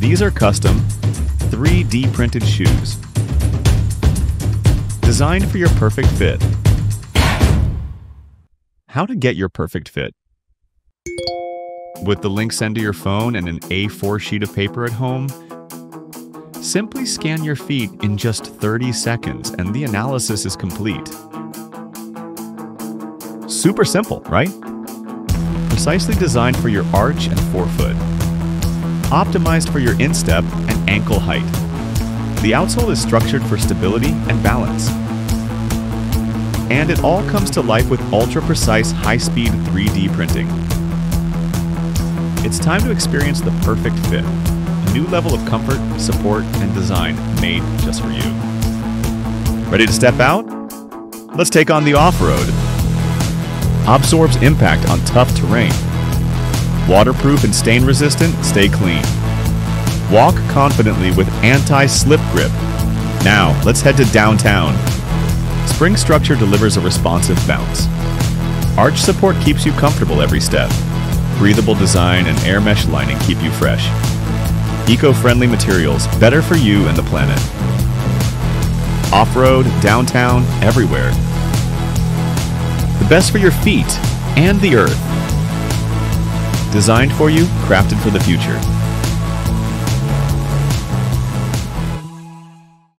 These are custom 3D printed shoes, designed for your perfect fit. How to get your perfect fit. With the link sent to your phone and an A4 sheet of paper at home, simply scan your feet in just 30 seconds and the analysis is complete. Super simple, right? Precisely designed for your arch and forefoot. Optimized for your instep and ankle height. The outsole is structured for stability and balance. And it all comes to life with ultra-precise, high-speed 3D printing. It's time to experience the perfect fit. A new level of comfort, support, and design made just for you. Ready to step out? Let's take on the off-road. Absorbs impact on tough terrain. Waterproof and stain resistant, stay clean. Walk confidently with anti-slip grip. Now, let's head to downtown. Spring structure delivers a responsive bounce. Arch support keeps you comfortable every step. Breathable design and air mesh lining keep you fresh. Eco-friendly materials, better for you and the planet. Off-road, downtown, everywhere. The best for your feet and the earth. Designed for you, crafted for the future.